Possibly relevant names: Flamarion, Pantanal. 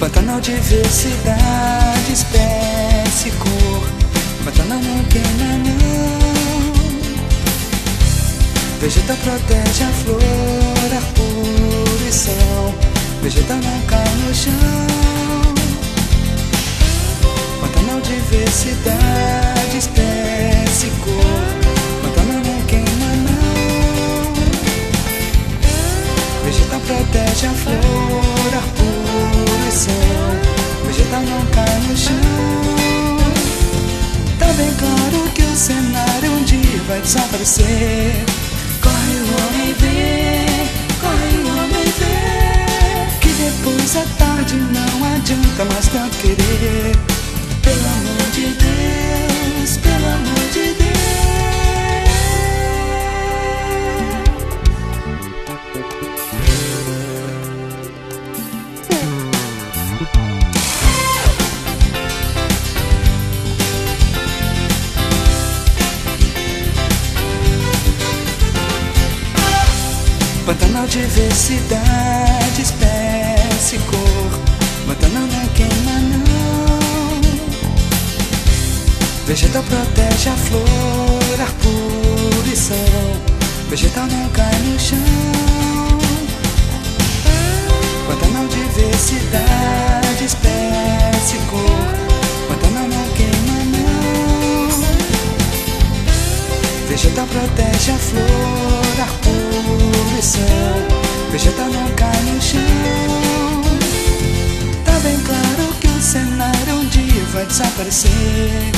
Pantanal, diversidade, espécie, cor. Pantanal não queima não. Vegeta protege a flor, ar puro e sol. Vegeta não cai no chão. Pantanal, diversidade, espécie, cor. Pantanal não queima não. Vegeta protege a flor, ar puro. Vegetal não cai no chão. Tá bem claro que o cenário um dia vai desaparecer. Corre o homem ver, corre o homem ver, que depois à tarde não adianta mais tanto querer. Pelo amor de Deus, pelo amor de Deus. Pantanal, diversidade, espécie, cor. Pantanal não queima não. Vegetal protege a flor, ar puro e sol. Vegetal não cai no chão. Pantanal, diversidade, espécie, cor. Pantanal não queima não. Vegetal protege a flor, ar puro. Vegetal não cai no chão. Tá bem claro que o cenário um dia vai desaparecer.